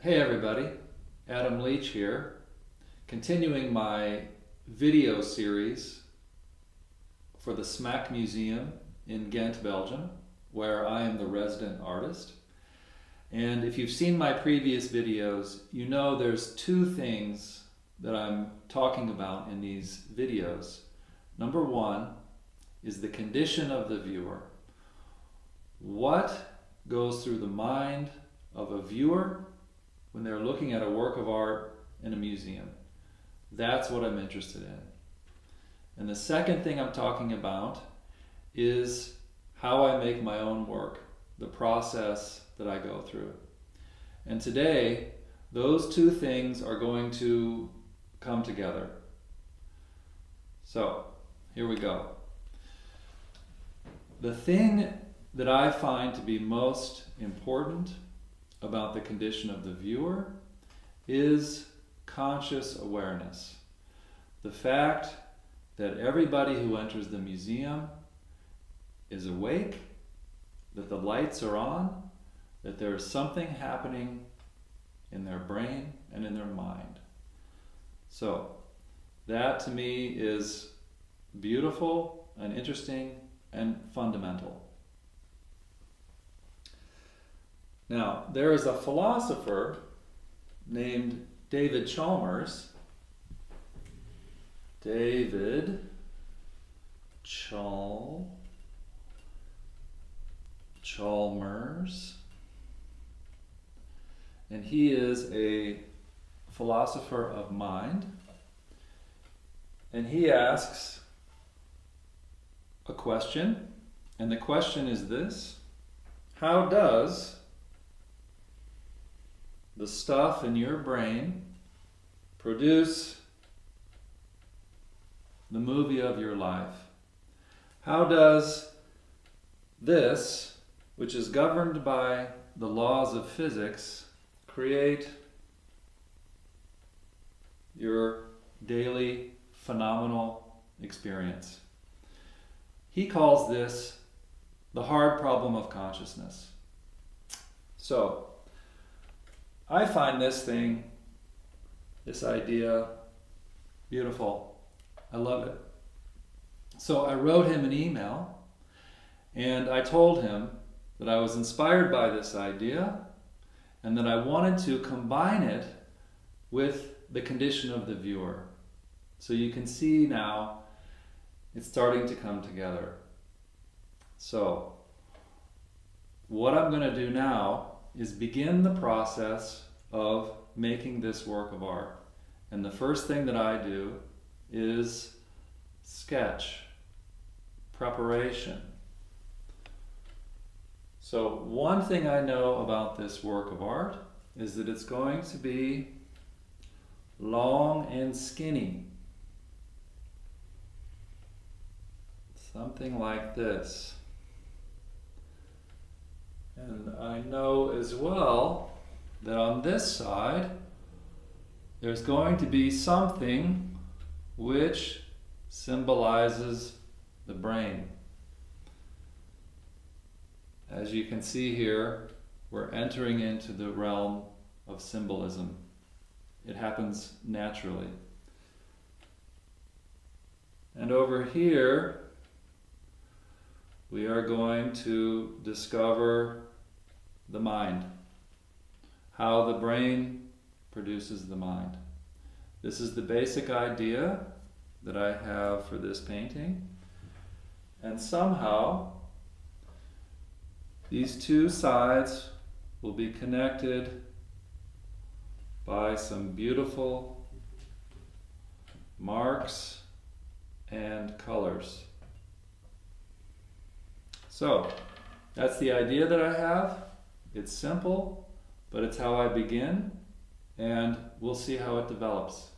Hey everybody, Adam Leech here, continuing my video series for the SMAK Museum in Ghent, Belgium, where I am the resident artist. And if you've seen my previous videos, you know there's two things that I'm talking about in these videos. Number one is the condition of the viewer. What goes through the mind of a viewer when they're looking at a work of art in a museum? That's what I'm interested in. And the second thing I'm talking about is how I make my own work, the process that I go through. And today, those two things are going to come together. So, here we go. The thing that I find to be most important about the condition of the viewer is conscious awareness. The fact that everybody who enters the museum is awake, that the lights are on, that there is something happening in their brain and in their mind. So that to me is beautiful and interesting and fundamental. Now, there is a philosopher named David Chalmers. David Chalmers. And he is a philosopher of mind. And he asks a question. And the question is this: how does the stuff in your brain produce the movie of your life? How does this, which is governed by the laws of physics, create your daily phenomenal experience? He calls this the hard problem of consciousness. So, I find this idea, beautiful. I love it. So I wrote him an email and I told him that I was inspired by this idea and that I wanted to combine it with the condition of the viewer. So you can see now it's starting to come together. So what I'm going to do now is begin the process of making this work of art. And the first thing that I do is sketch, preparation. So one thing I know about this work of art is that it's going to be long and skinny. Something like this. And I know as well that on this side there's going to be something which symbolizes the brain. As you can see here, we're entering into the realm of symbolism. It happens naturally. And over here we are going to discover the mind, how the brain produces the mind. This is the basic idea that I have for this painting. And somehow these two sides will be connected by some beautiful marks and colors. So that's the idea that I have. It's simple, but it's how I begin, and we'll see how it develops.